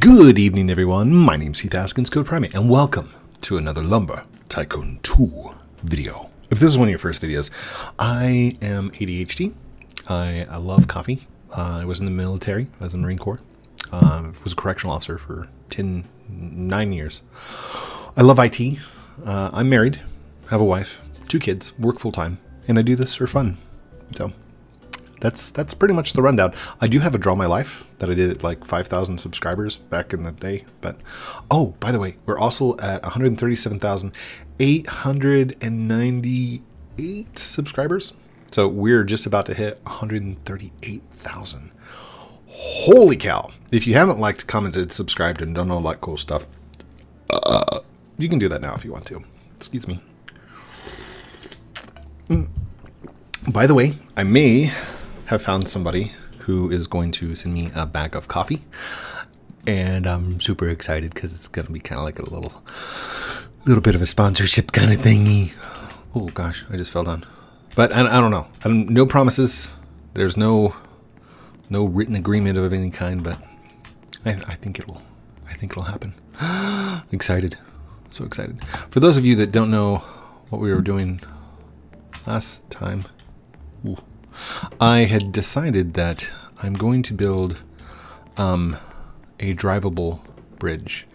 Good evening, everyone. My name's Heath Haskins, Code Primate, and welcome to another Lumber Tycoon 2 video. If this is one of your first videos, I am ADHD. I love coffee. I was in the military. I was in the Marine Corps. Was a correctional officer for 9 years. I love IT. I'm married, have a wife, 2 kids, work full-time, and I do this for fun. So That's pretty much the rundown. I do have a Draw My Life that I did at like 5,000 subscribers back in the day. But, oh, by the way, we're also at 137,898 subscribers. So we're just about to hit 138,000. Holy cow. If you haven't liked, commented, subscribed, and done all that cool stuff, you can do that now if you want to. Excuse me. By the way, I may have found somebody who is going to send me a bag of coffee, and I'm super excited because it's going to be kind of like a little bit of a sponsorship kind of thingy. Oh gosh, I just fell down. But I don't know. No promises. There's no written agreement of any kind, but I think it'll happen. Excited. I'm so excited. For those of you that don't know what we were doing last time, ooh, I had decided that I'm going to build a drivable bridge.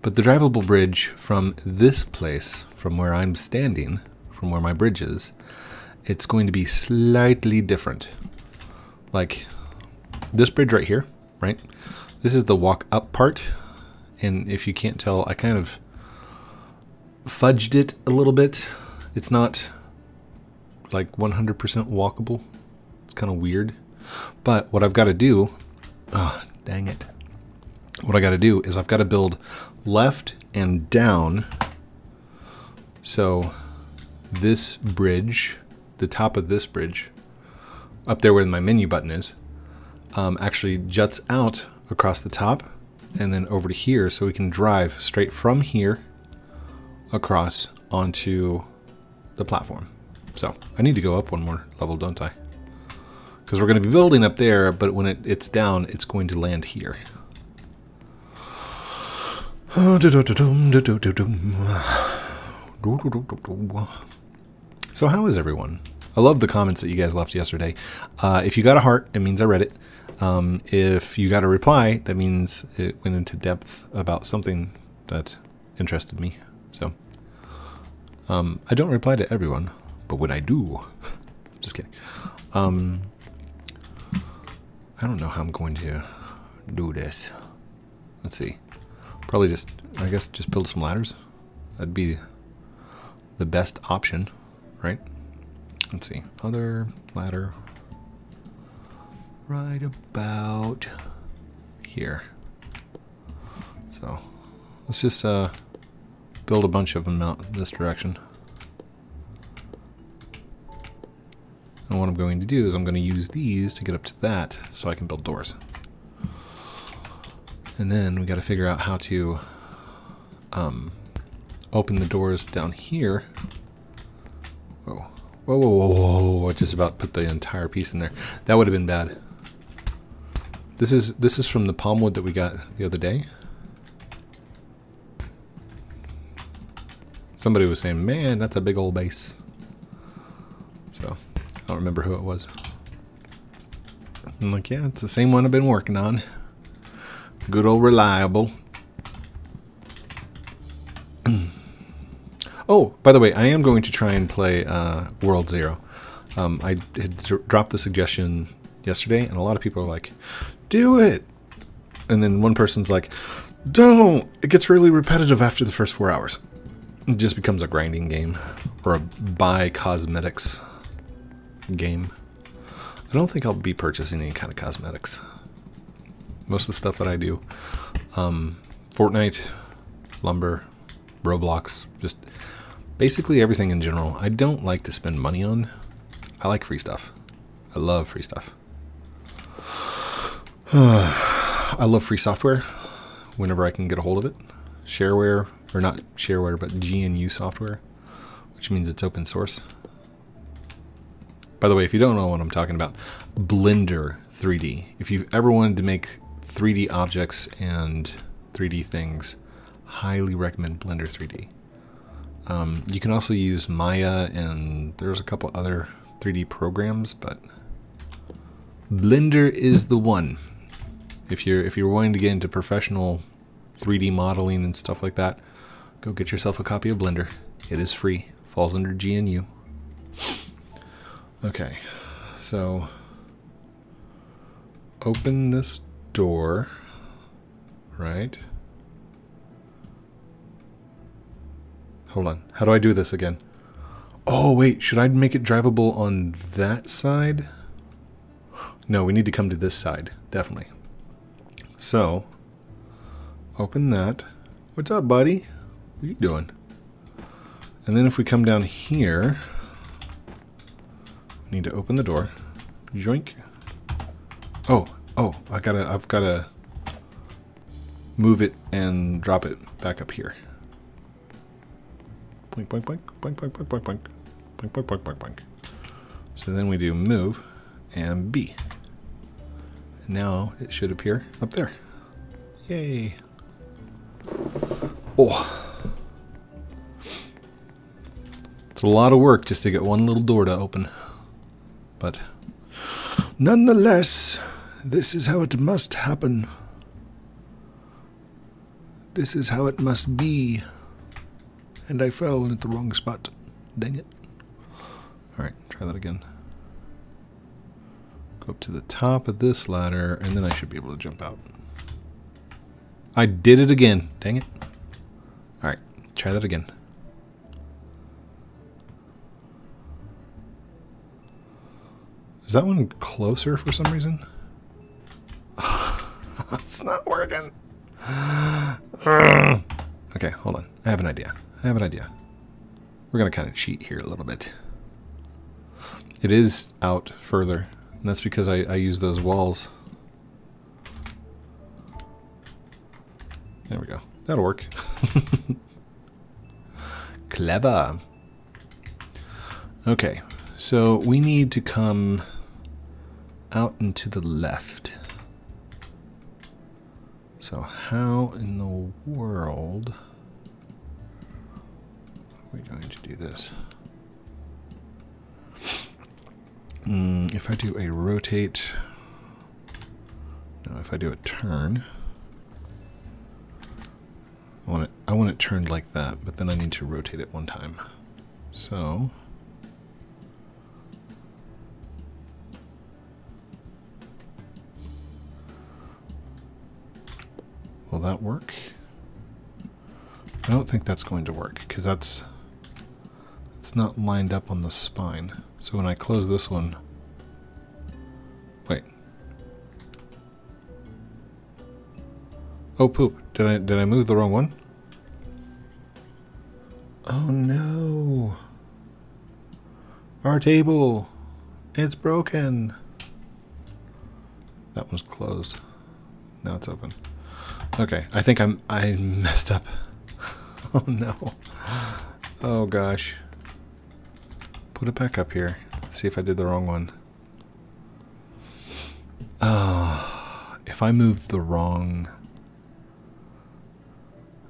But the drivable bridge from this place, from where I'm standing, from where my bridge is, it's going to be slightly different. Like this bridge right here, right? This is the walk up part. And if you can't tell, I kind of fudged it a little bit. It's not like 100% walkable. It's kind of weird, but what I've got to do, oh, dang it. What I got to do is I've got to build left and down. So this bridge, the top of this bridge up there where my menu button is, actually juts out across the top and then over to here. So we can drive straight from here across onto the platform. So I need to go up one more level, don't I? Because we're going to be building up there, but when it's down, it's going to land here. So how is everyone? I love the comments that you guys left yesterday. If you got a heart, it means I read it. If you got a reply, that means it went into depth about something that interested me. So I don't reply to everyone. But when I do, just kidding. I don't know how I'm going to do this. Let's see. Probably just, I guess, just build some ladders. That'd be the best option, right? Let's see. Other ladder right about here. So let's just build a bunch of them out this direction. And what I'm going to do is I'm going to use these to get up to that so I can build doors. And then we got to figure out how to open the doors down here. Whoa. Whoa, whoa, whoa, whoa, whoa. I just about put the entire piece in there. That would have been bad. This is from the palm wood that we got the other day. Somebody was saying, man, that's a big old base. So I don't remember who it was. I'm like, yeah, it's the same one I've been working on. Good old reliable. Oh, by the way, I am going to try and play World Zero. I had dropped the suggestion yesterday, and a lot of people are like, do it! And then one person's like, don't! It gets really repetitive after the first 4 hours. It just becomes a grinding game, or a buy cosmetics game. I don't think I'll be purchasing any kind of cosmetics. Most of the stuff that I do, Fortnite, Lumber, Roblox, just basically everything in general, I don't like to spend money on. I like free stuff. I love free stuff. I love free software whenever I can get a hold of it. Shareware, or not shareware, but GNU software, which means it's open source. By the way, if you don't know what I'm talking about, Blender 3D. If you've ever wanted to make 3D objects and 3D things, highly recommend Blender 3D. You can also use Maya, and there's a couple other 3D programs, but Blender is the one. If you're wanting to get into professional 3D modeling and stuff like that, go get yourself a copy of Blender. It is free. Falls under GNU. Okay, so open this door, right? Hold on, how do I do this again? Oh wait, should I make it drivable on that side? No, we need to come to this side, definitely. So, open that. What's up, buddy? What are you doing? And then if we come down here, we need to open the door. Joink. Oh, I've gotta move it and drop it back up here. Boink, boink, boink, boink, boink, boink, boink, boink, boink, boink, boink, boink, boink. So then we do move and B. Now it should appear up there. Yay. Oh. It's a lot of work just to get one little door to open, but nonetheless, this is how it must happen. This is how it must be. And I fell at the wrong spot. Dang it. Alright, try that again. Go up to the top of this ladder, and then I should be able to jump out. I did it again. Dang it. Alright, try that again. Is that one closer for some reason? It's not working. Okay, hold on. I have an idea. We're going to kind of cheat here a little bit. It is out further. And that's because I use those walls. There we go. That'll work. Clever. Okay, so we need to come out and to the left. So how in the world are we going to do this? If I do a rotate, no, if I do a turn, I want it turned like that, but then I need to rotate it one time. So will that work? I don't think that's going to work because it's not lined up on the spine. So when I close this one, wait. Oh poop! Did I move the wrong one? Oh no! Our table, it's broken. That one's closed. Now it's open. Okay, I think I messed up. Oh no! Oh gosh! Put it back up here. See if I did the wrong one. If I moved the wrong...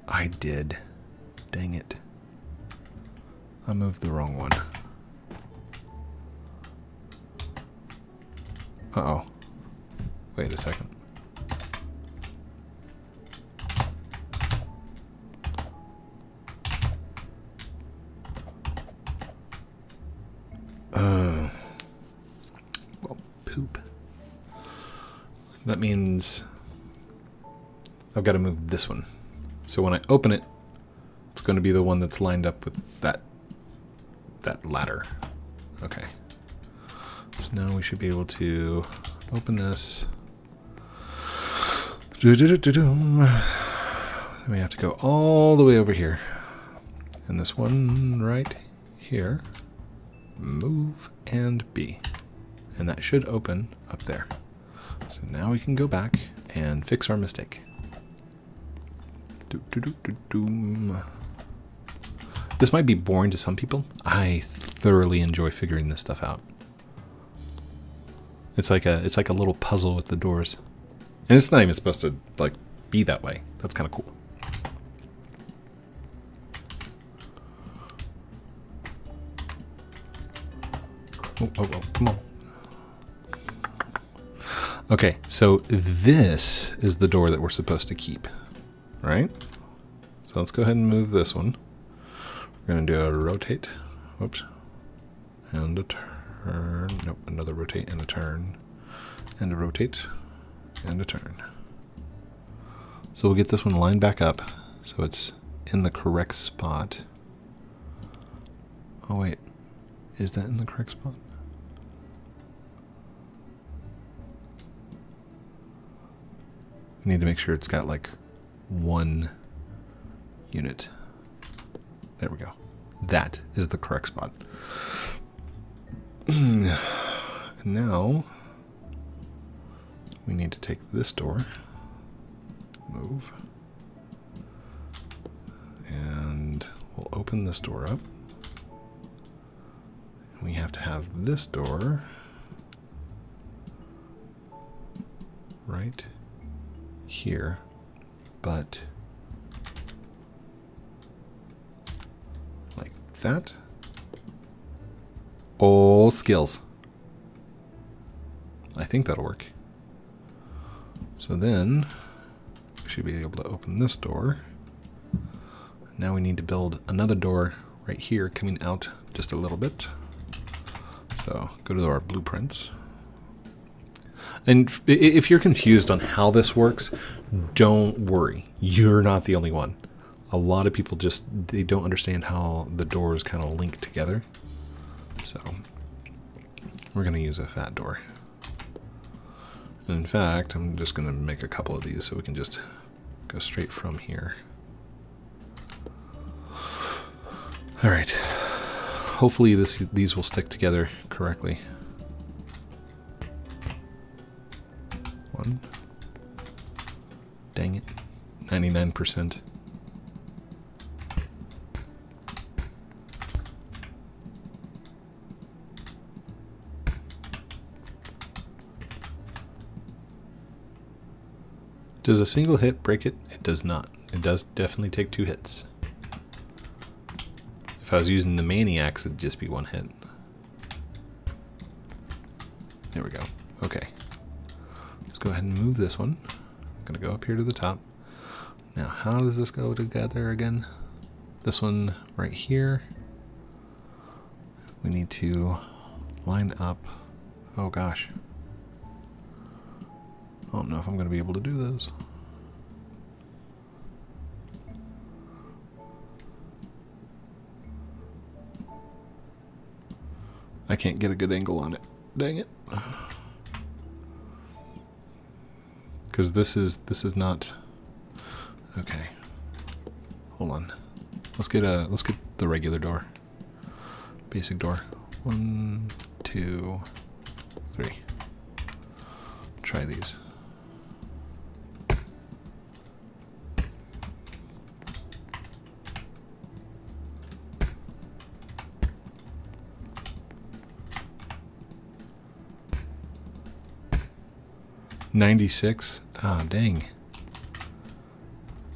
I did. Dang it. I moved the wrong one. Uh-oh. Wait a second. Well, poop. That means I've got to move this one. So when I open it, it's going to be the one that's lined up with that ladder. Okay. So now we should be able to open this. We have to go all the way over here. And this one right here. Move and B, and that should open up there. So now we can go back and fix our mistake. This might be boring to some people. I thoroughly enjoy figuring this stuff out. It's like a little puzzle with the doors. And it's not even supposed to, like, be that way. That's kind of cool. Oh, oh, oh, come on. Okay, so this is the door that we're supposed to keep, right? So let's go ahead and move this one. We're gonna do a rotate, whoops, and a turn, nope, another rotate and a turn, and a rotate, and a turn. So we'll get this one lined back up so it's in the correct spot. Oh wait, is that in the correct spot? Need to make sure it's got like one unit. There we go. That is the correct spot. And now we need to take this door, move, and we'll open this door up. And we have to have this door right here, but like that. Oh, skills. I think that'll work. So then we should be able to open this door. Now we need to build another door right here, coming out just a little bit. So go to our blueprints. And if you're confused on how this works, don't worry. You're not the only one. A lot of people just, they don't understand how the doors kind of link together. So we're going to use a fat door. And in fact, I'm just going to make a couple of these so we can just go straight from here. All right. Hopefully these will stick together correctly. Dang it. 99%. Does a single hit break it? It does not. It does definitely take two hits. If I was using the Maniaxe, it'd just be one hit. There we go. Okay. Go ahead and move this one. I'm gonna go up here to the top. Now, how does this go together again? This one right here. We need to line up. Oh gosh. I don't know if I'm gonna be able to do those. I can't get a good angle on it. Dang it. Because this is not okay. Hold on. Let's get the regular door. Basic door. 1, 2, 3. Try these. $96. Ah, oh, dang.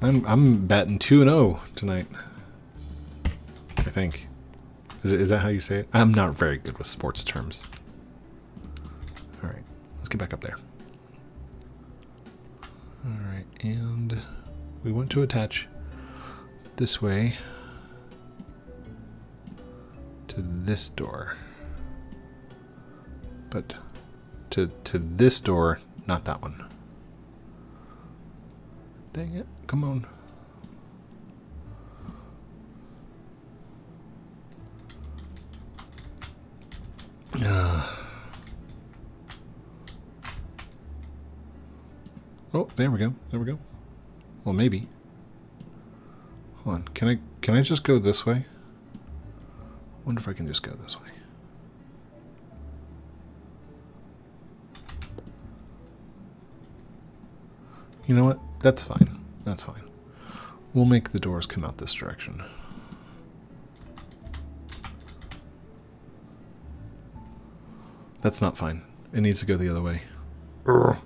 I'm batting 2-0 tonight. I think. Is that how you say it? I'm not very good with sports terms. All right, let's get back up there. All right, and we want to attach this way to this door, but to this door. Not that one. Dang it, come on. Oh, there we go, there we go. Well, maybe. Hold on, can I just go this way? I wonder if I can just go this way. You know what? That's fine. That's fine. We'll make the doors come out this direction. That's not fine. It needs to go the other way. Urgh.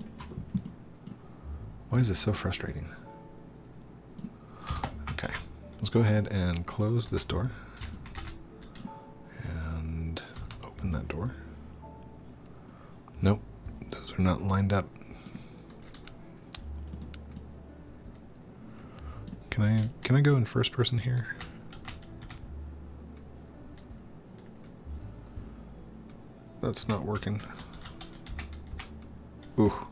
Why is this so frustrating? Okay, let's go ahead and close this door and open that door. Nope, those are not lined up. Can I go in first person here? That's not working. Ooh.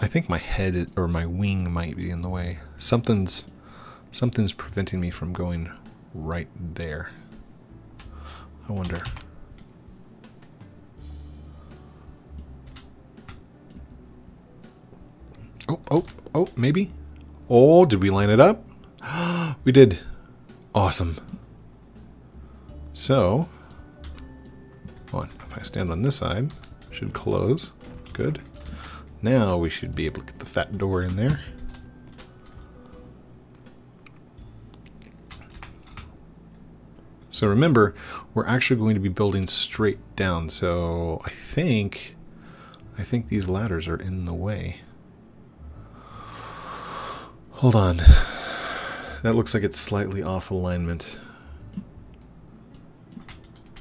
I think my head or my wing might be in the way. Something's preventing me from going right there. I wonder. Oh, maybe. Oh, did we line it up? We did. Awesome. So, hold on. If I stand on this side, it should close. Good. Now we should be able to get the fat door in there. So remember, we're actually going to be building straight down. So I think these ladders are in the way. Hold on. That looks like it's slightly off alignment.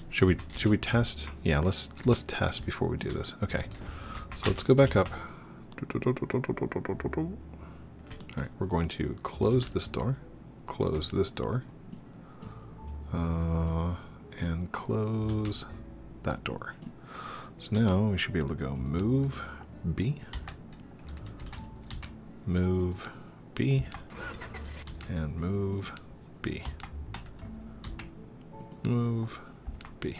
Should we test? Yeah, let's test before we do this. Okay. So let's go back up. All right, we're going to close this door. Close this door. And close that door. So now we should be able to go move B. Move B and move B. Move B.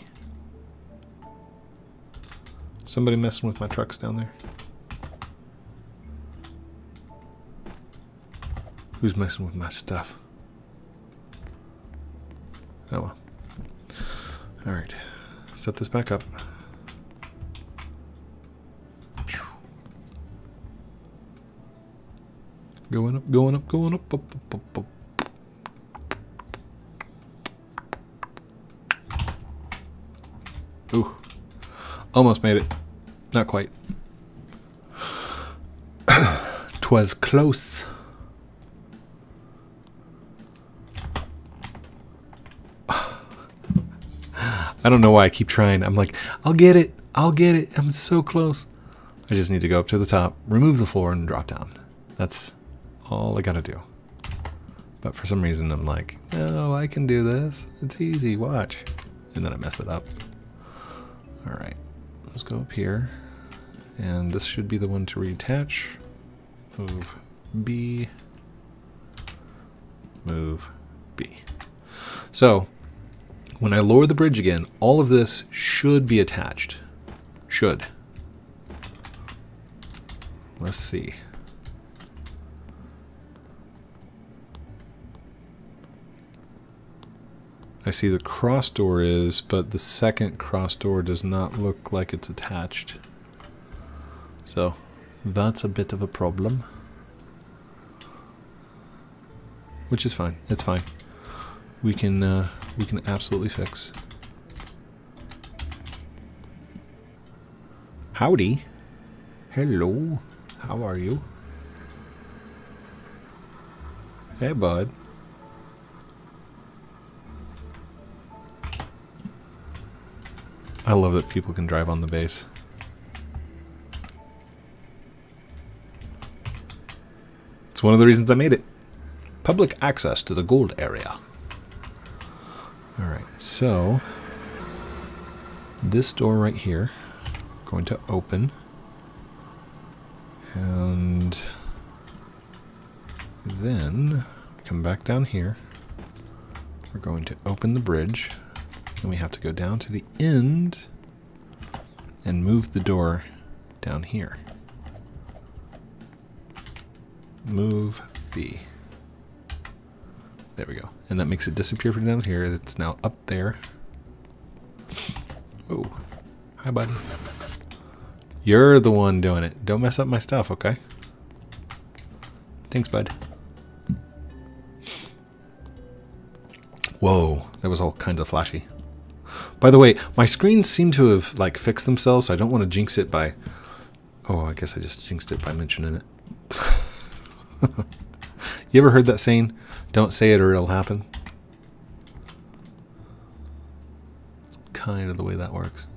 Somebody messing with my trucks down there? Who's messing with my stuff? Oh well. Alright. Set this back up. Going up, up. Ooh, almost made it. Not quite. 'Twas close. I don't know why I keep trying. I'm like, I'll get it. I'm so close. I just need to go up to the top, remove the floor, and drop down. That's all I gotta do. But for some reason I'm like, no, I can do this. It's easy, watch. And then I mess it up. All right, let's go up here. And this should be the one to reattach. Move B, move B. So when I lower the bridge again, all of this should be attached, should. Let's see. I see the cross door is, but the second cross door does not look like it's attached. So that's a bit of a problem. Which is fine. It's fine. We can absolutely fix. Howdy. Hello. How are you? Hey, bud. I love that people can drive on the base. It's one of the reasons I made it. Public access to the gold area. Alright, so this door right here, going to open. And then come back down here. We're going to open the bridge. And we have to go down to the end and move the door down here. Move B. There we go. And that makes it disappear from down here. It's now up there. Oh, hi, buddy. You're the one doing it. Don't mess up my stuff, okay? Thanks, bud. Whoa, that was all kinds of flashy. By the way, my screens seem to have like fixed themselves, so I don't want to jinx it by... Oh, I guess I just jinxed it by mentioning it. You ever heard that saying? Don't say it or it'll happen. It's kind of the way that works.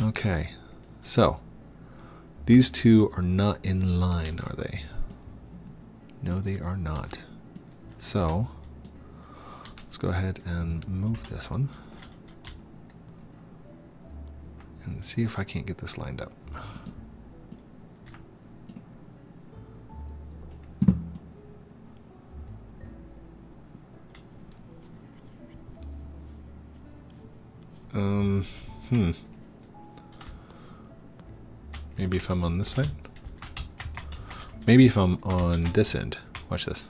Okay, so these two are not in line, are they? No, they are not. So let's go ahead and move this one and see if I can't get this lined up. Maybe if I'm on this side? Maybe if I'm on this end. Watch this.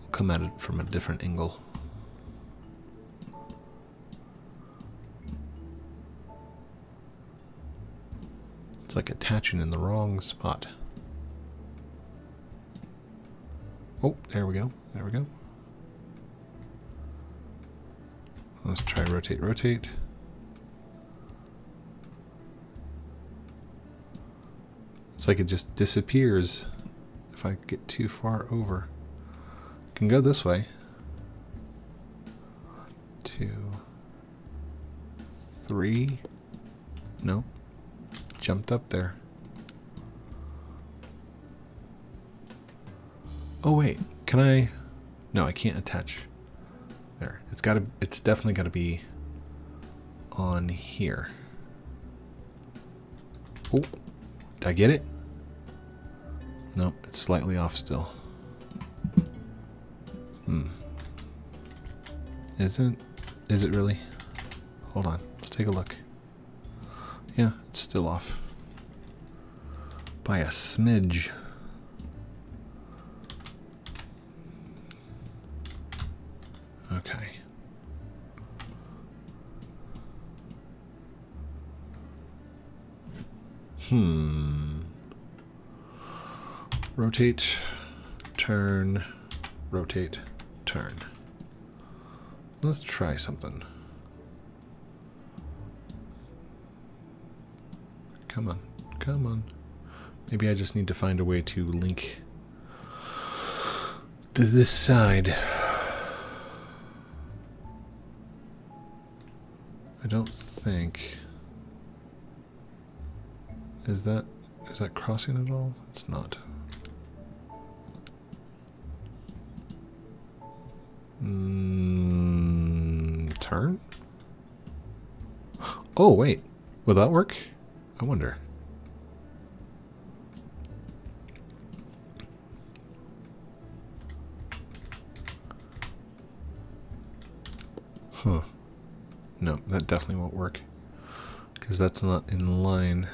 We'll come at it from a different angle. It's like attaching in the wrong spot. Oh, there we go. There we go. Let's try rotate, rotate. It's like it just disappears if I get too far over. I can go this way. 2, 3. Nope. Jumped up there. Oh wait, can I? No, I can't attach. There. It's definitely gotta be on here. Oh, did I get it? Nope, it's slightly off still. Is it really? Hold on, let's take a look. Yeah, it's still off. By a smidge. Okay. Rotate, turn, rotate, turn. Let's try something. Come on, come on. Maybe I just need to find a way to link to this side. I don't think... Is that crossing at all? It's not. Turn? Oh, wait. Will that work? I wonder. Huh. No, that definitely won't work. Because that's not in line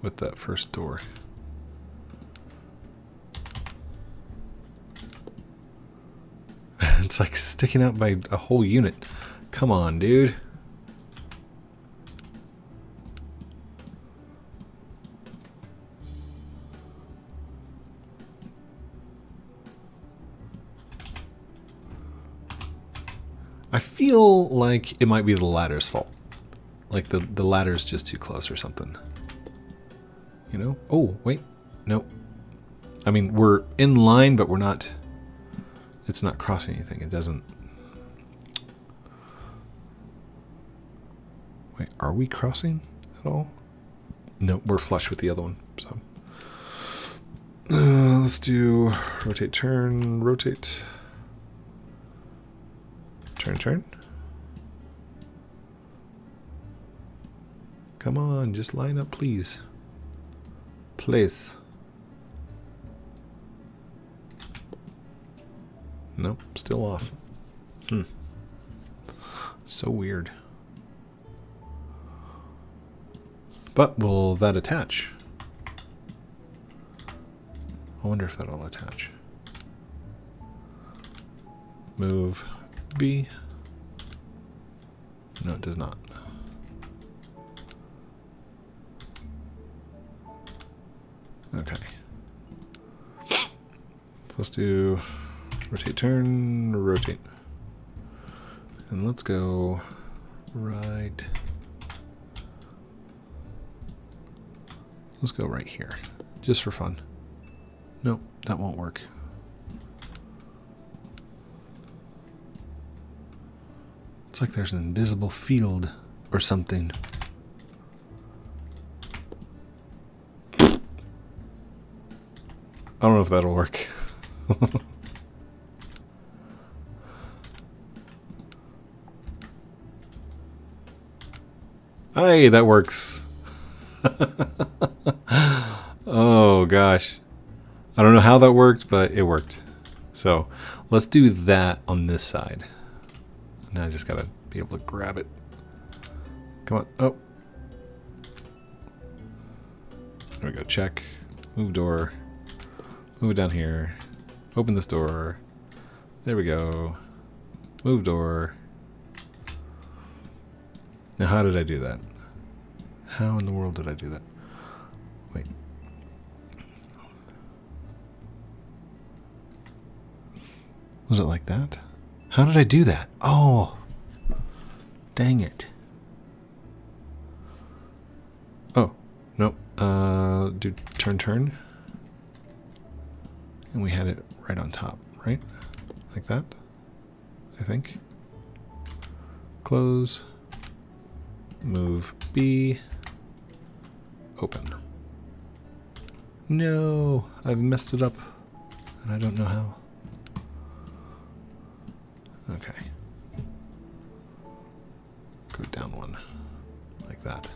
with that first door. It's like sticking out by a whole unit. Come on, dude. I feel like it might be the ladder's fault. Like the ladder's just too close or something. You know? Oh, wait. Nope. I mean, we're in line, but we're not... It's not crossing anything. It doesn't... Wait, are we crossing at all? Nope, we're flush with the other one. So let's do rotate, turn, rotate. Turn, turn. Come on, just line up, please. Place. Nope, still off. So weird. But will that attach? I wonder if that'll attach. Move B. No, it does not. Okay. So let's do rotate, turn, rotate. And let's go right. Let's go right here, just for fun. Nope, that won't work. It's like there's an invisible field or something. I don't know if that'll work. Hey, that works. Oh gosh. I don't know how that worked, but it worked. So let's do that on this side. Now I just gotta be able to grab it. Come on. Oh. There we go. Check. Move door. Move it down here. Open this door. There we go. Move door. Now how did I do that? How in the world did I do that? Wait. Was it like that? How did I do that? Oh. Dang it. Oh. Nope. Do turn. And we had it right on top, right? Like that, I think. Close. Move B. Open. No, I've messed it up, and I don't know how. Okay. Go down one, like that.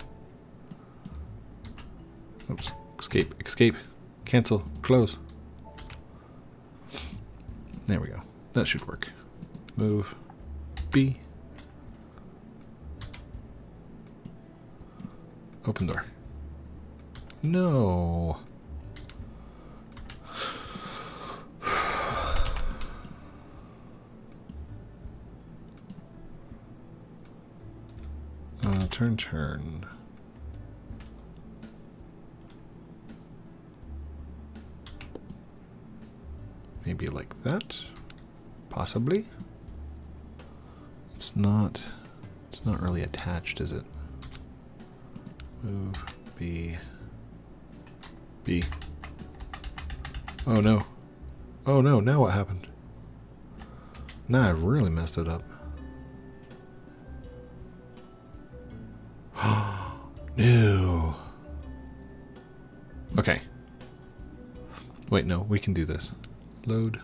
Oops. Escape, escape, cancel, close. There we go. That should work. Move B. Open door. No. Turn. Maybe like that, possibly. It's not really attached, is it? Move B. Oh no. Oh no, now what happened? Now I've really messed it up. No. Okay. Wait, no, we can do this. Load.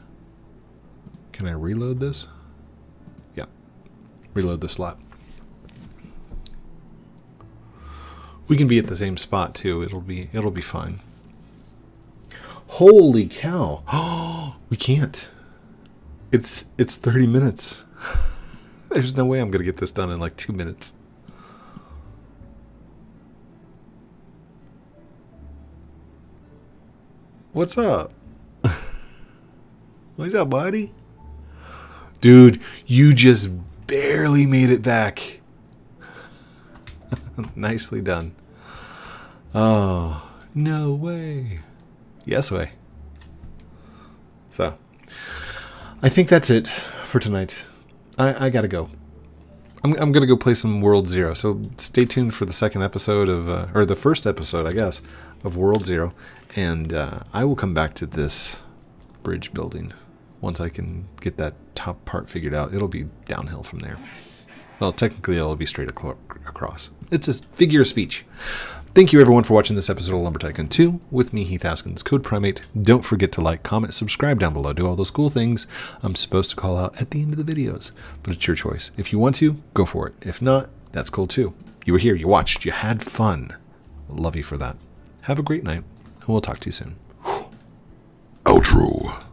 Can I reload this? Yeah. Reload the slot. We can be at the same spot too. It'll be fine. Holy cow. Oh, we can't. It's 30 minutes. There's no way I'm going to get this done in like 2 minutes. What's up? What's up, buddy? Dude, you just barely made it back. Nicely done. Oh, no way. Yes way. So, I think that's it for tonight. I gotta go. I'm gonna go play some World Zero. So stay tuned for the second episode of, or the first episode, I guess, of World Zero. And I will come back to this bridge building once I can get that top part figured out. It'll be downhill from there. Well, technically it'll be straight across. It's a figure of speech. Thank you everyone for watching this episode of Lumber Tycoon 2 with me, Heath Haskins, Code Primate. Don't forget to like, comment, subscribe down below. Do all those cool things I'm supposed to call out at the end of the videos, but it's your choice. If you want to, go for it. If not, that's cool too. You were here, you watched, you had fun. Love you for that. Have a great night. We'll talk to you soon. Outro.